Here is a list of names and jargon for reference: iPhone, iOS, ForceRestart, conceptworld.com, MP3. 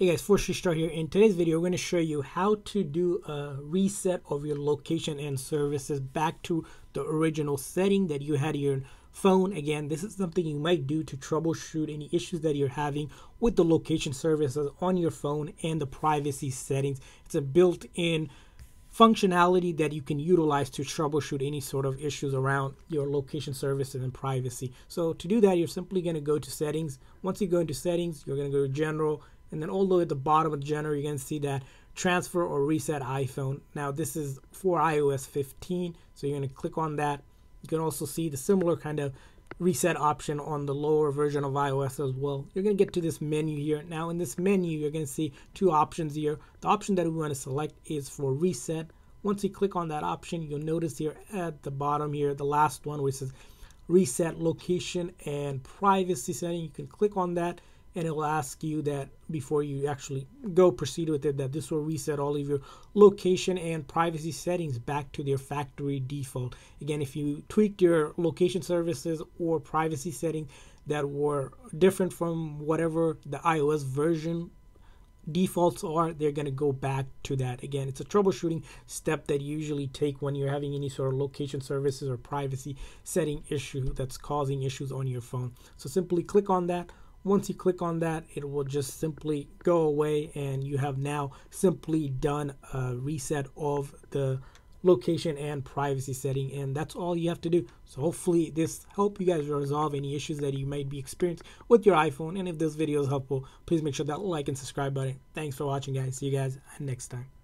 Hey guys, ForceRestart here. In today's video, we're going to show you how to do a reset of your location and services back to the original setting that you had your phone. Again, this is something you might do to troubleshoot any issues that you're having with the location services on your phone and the privacy settings. It's a built-in functionality that you can utilize to troubleshoot any sort of issues around your location services and privacy. So to do that, you're simply going to go to settings. Once you go into settings, you're going to go to general. And then all the way at the bottom of general, you're going to see that transfer or reset iPhone. Now this is for iOS 15. So you're going to click on that. You can also see the similar kind of reset option on the lower version of iOS as well. You're going to get to this menu here. Now in this menu, you're going to see two options here. The option that we want to select is for reset. Once you click on that option, you'll notice here at the bottom here, the last one, which says reset location and privacy setting. You can click on that. And it will ask you that before you actually go proceed with it, that this will reset all of your location and privacy settings back to their factory default. Again, if you tweaked your location services or privacy settings that were different from whatever the iOS version defaults are, they're going to go back to that. Again, it's a troubleshooting step that you usually take when you're having any sort of location services or privacy setting issue that's causing issues on your phone. So simply click on that. Once you click on that, it will just simply go away, and you have now simply done a reset of the location and privacy setting, and that's all you have to do. So hopefully this helped you guys resolve any issues that you might be experiencing with your iPhone. And if this video is helpful, please make sure that like and subscribe button. Thanks for watching, guys. See you guys next time.